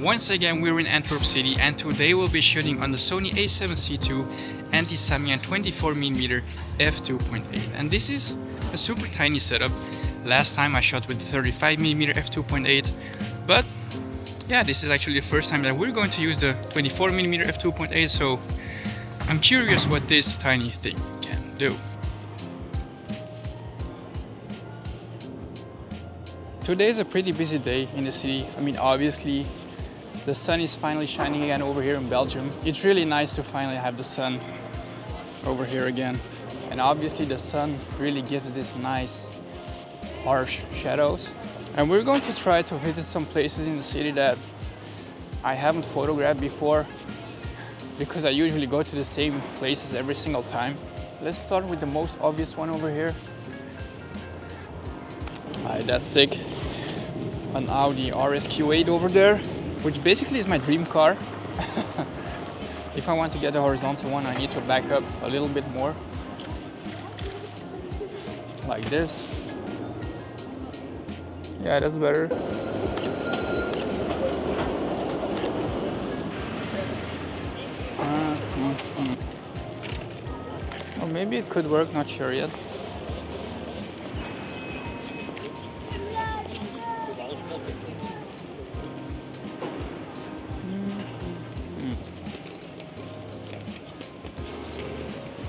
Once again, we're in Antwerp City and today we'll be shooting on the Sony a7C2 and the Samyang 24mm f2.8. And this is a super tiny setup. Last time I shot with 35mm f2.8, but yeah, this is actually the first time that we're going to use the 24mm f2.8, so I'm curious what this tiny thing can do. Today is a pretty busy day in the city. I mean, obviously the sun is finally shining again over here in Belgium. It's really nice to finally have the sun over here again. And obviously the sun really gives this nice harsh shadows, and we're going to try to visit some places in the city that I haven't photographed before because I usually go to the same places every single time. Let's start with the most obvious one over here. Alright, that's sick. An Audi RSQ8 over there, which basically is my dream car. If I want to get a horizontal one, I need to back up a little bit more, like this. Yeah, that's better. Or maybe it could work, not sure yet.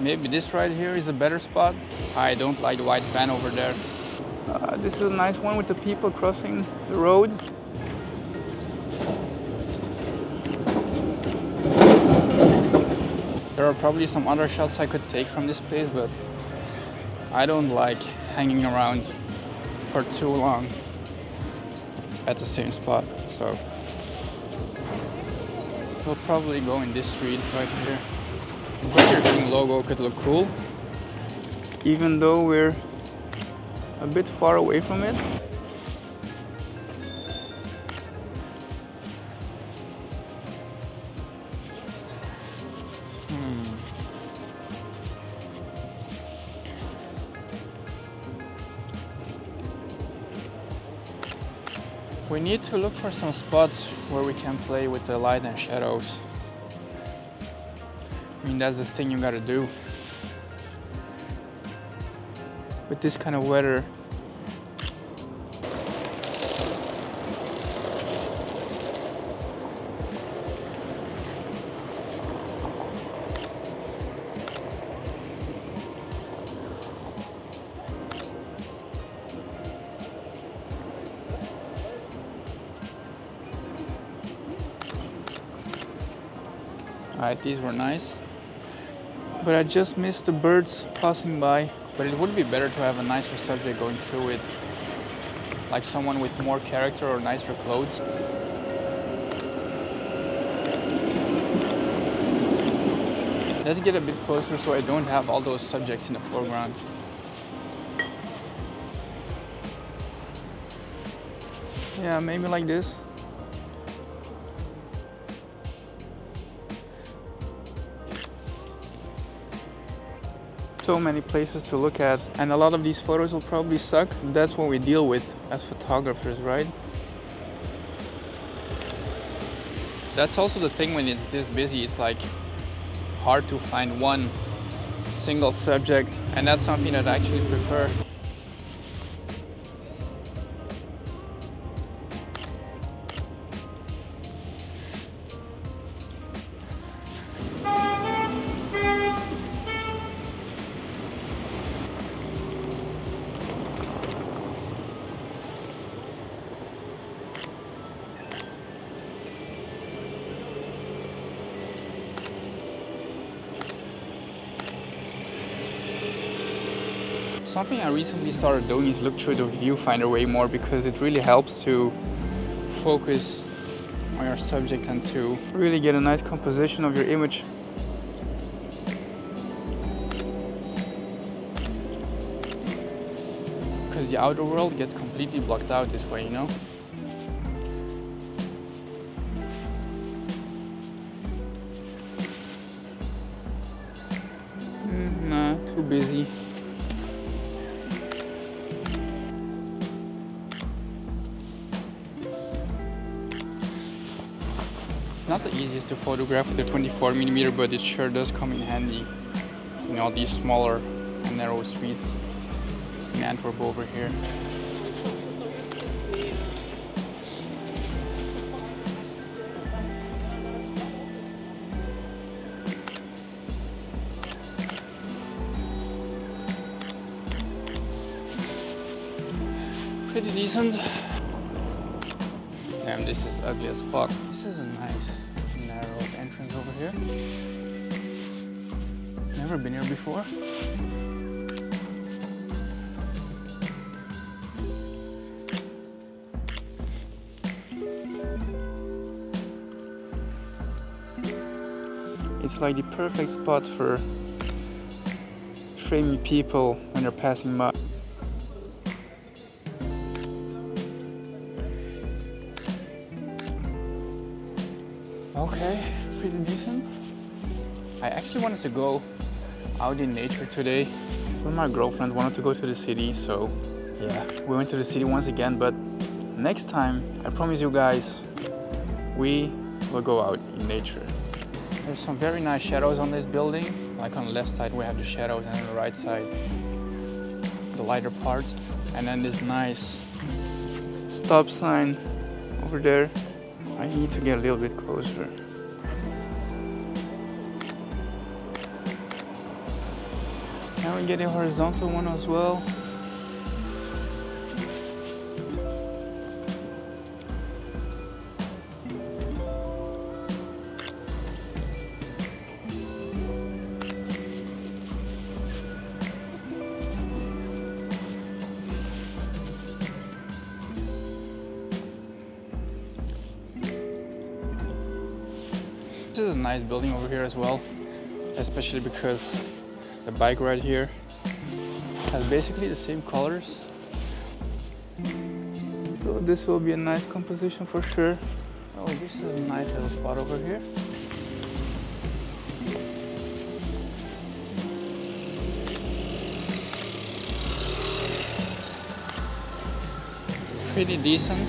Maybe this right here is a better spot. I don't like the white van over there. This is a nice one with the people crossing the road. There are probably some other shots I could take from this place, but I don't like hanging around for too long at the same spot, so we'll probably go in this street right here. The Burger King logo could look cool, even though we're a bit far away from it. We need to look for some spots where we can play with the light and shadows. I mean, that's the thing you gotta do. With this kind of weather. Alright, these were nice. But I just missed the birds passing by. But it would be better to have a nicer subject going through it, like someone with more character or nicer clothes. Let's get a bit closer so I don't have all those subjects in the foreground. Yeah, maybe like this. So many places to look at, and a lot of these photos will probably suck. That's what we deal with as photographers, right? That's also the thing when it's this busy, it's like hard to find one single subject, and that's something that I actually prefer. Something I recently started doing is look through the viewfinder way more, because it really helps to focus on your subject and to really get a nice composition of your image. Because the outer world gets completely blocked out this way, you know? Nah, too busy. easiest to photograph with a 24mm, but it sure does come in handy in all these smaller and narrow streets in Antwerp over here. Pretty decent. Damn, this is ugly as fuck. This is a nice narrow entrance over here. Never been here before. It's like the perfect spot for framing people when they're passing by. Okay, pretty decent. I actually wanted to go out in nature today, but my girlfriend wanted to go to the city, so yeah, we went to the city once again. But next time, I promise you guys, we will go out in nature. There's some very nice shadows on this building. Like on the left side we have the shadows, and on the right side the lighter part, and then this nice stop sign over there. I need to get a little bit closer. Now we get a horizontal one as well. This is a nice building over here as well, especially because the bike right here has basically the same colors. So this will be a nice composition for sure. Oh, this is a nice little spot over here. Pretty decent.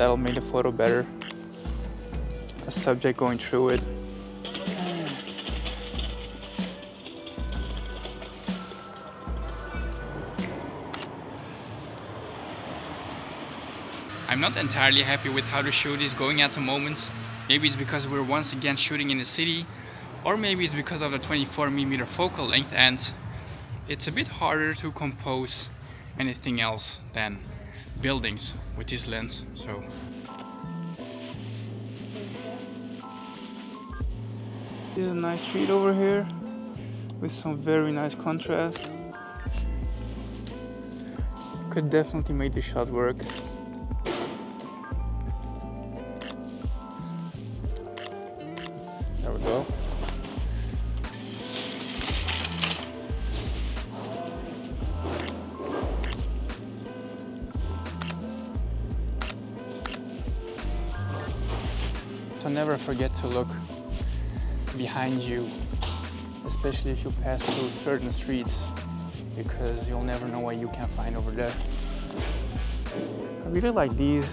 That'll make the photo better. A subject going through it. I'm not entirely happy with how the shoot is going at the moment. Maybe it's because we're once again shooting in the city, or maybe it's because of the 24mm focal length and it's a bit harder to compose anything else than buildings with this lens. So this is a nice street over here with some very nice contrast. Could definitely make the shot work. There we go. So never forget to look behind you, especially if you pass through certain streets, because you'll never know what you can find over there. I really like these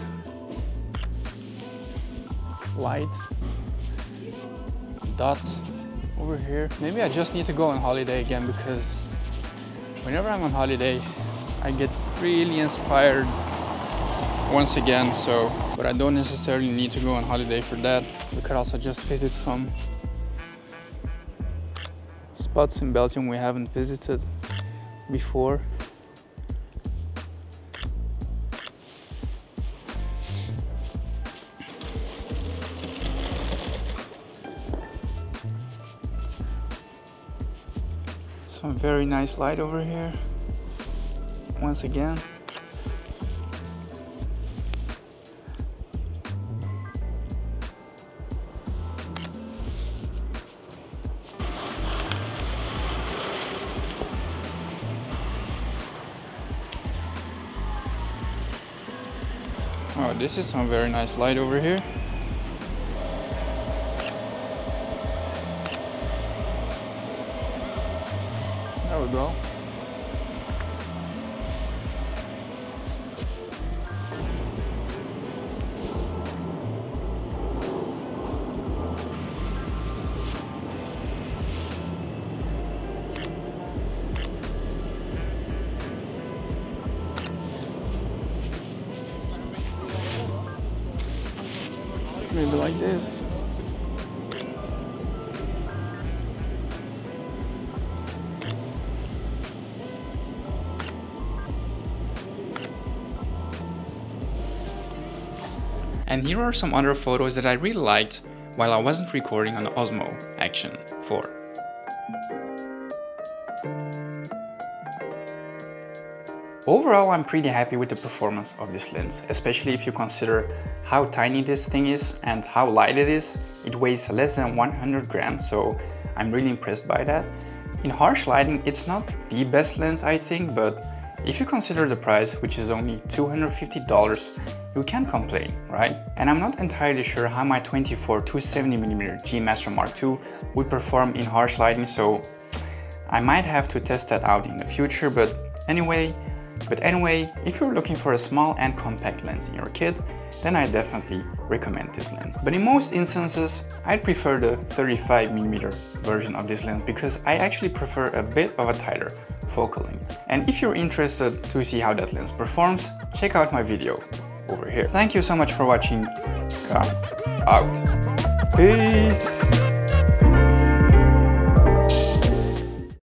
light dots over here. Maybe I just need to go on holiday again, because whenever I'm on holiday I get really inspired once again. So, but I don't necessarily need to go on holiday for that. We could also just visit some spots in Belgium we haven't visited before. Some very nice light over here once again. Oh, Wow, this is some very nice light over here. There we go. Maybe like this. And here are some other photos that I really liked while I wasn't recording on the Osmo Action 4. Overall, I'm pretty happy with the performance of this lens, especially if you consider how tiny this thing is and how light it is. It weighs less than 100 grams, so I'm really impressed by that. In harsh lighting, it's not the best lens, I think, but if you consider the price, which is only $250, you can't complain, right? And I'm not entirely sure how my 24-70mm G Master Mark II would perform in harsh lighting, so I might have to test that out in the future, but anyway, if you're looking for a small and compact lens in your kit, then I definitely recommend this lens. But in most instances, I'd prefer the 35mm version of this lens because I actually prefer a bit of a tighter focal length. And if you're interested to see how that lens performs, check out my video over here. Thank you so much for watching. Come out. Peace.